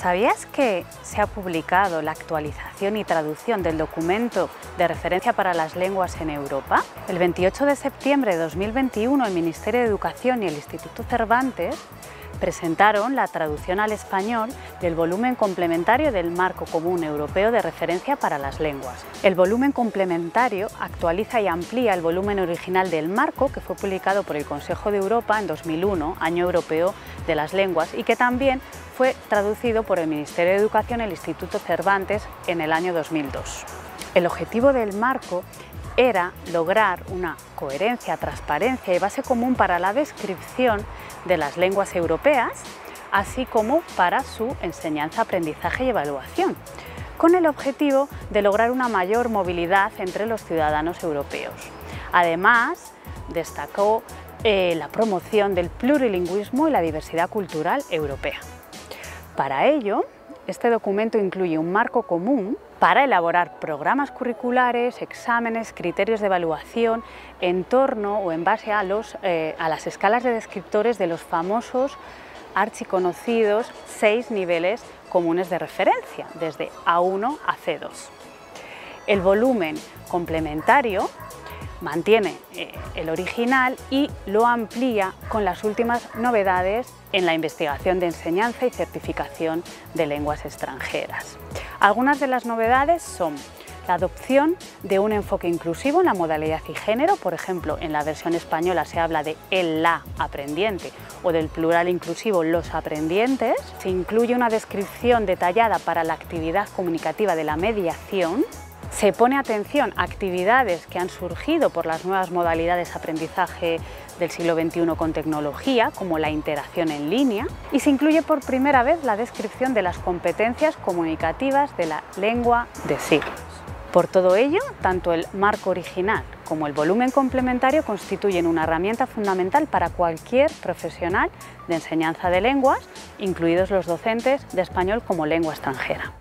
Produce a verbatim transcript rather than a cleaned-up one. ¿Sabías que se ha publicado la actualización y traducción del documento de referencia para las lenguas en Europa? El veintiocho de septiembre de dos mil veintiuno, el Ministerio de Educación y el Instituto Cervantes presentaron la traducción al español del volumen complementario del Marco Común Europeo de Referencia para las Lenguas. El volumen complementario actualiza y amplía el volumen original del marco que fue publicado por el Consejo de Europa en dos mil uno, Año Europeo de las Lenguas, y que también fue traducido por el Ministerio de Educación y el Instituto Cervantes en el año dos mil dos. El objetivo del marco era lograr una coherencia, transparencia y base común para la descripción de las lenguas europeas, así como para su enseñanza, aprendizaje y evaluación, con el objetivo de lograr una mayor movilidad entre los ciudadanos europeos. Además, destacó eh, la promoción del plurilingüismo y la diversidad cultural europea. Para ello, este documento incluye un marco común para elaborar programas curriculares, exámenes, criterios de evaluación en torno o en base a, los, eh, a las escalas de descriptores de los famosos archiconocidos seis niveles comunes de referencia, desde A uno a C dos. El volumen complementario mantiene eh, el original y lo amplía con las últimas novedades en la investigación de enseñanza y certificación de lenguas extranjeras. Algunas de las novedades son la adopción de un enfoque inclusivo en la modalidad y género. Por ejemplo, en la versión española se habla de el la aprendiente o del plural inclusivo los aprendientes. Se incluye una descripción detallada para la actividad comunicativa de la mediación. Se pone atención a actividades que han surgido por las nuevas modalidades de aprendizaje del siglo veintiuno con tecnología, como la interacción en línea, y se incluye por primera vez la descripción de las competencias comunicativas de la lengua de signos. Por todo ello, tanto el marco original como el volumen complementario constituyen una herramienta fundamental para cualquier profesional de enseñanza de lenguas, incluidos los docentes de español como lengua extranjera.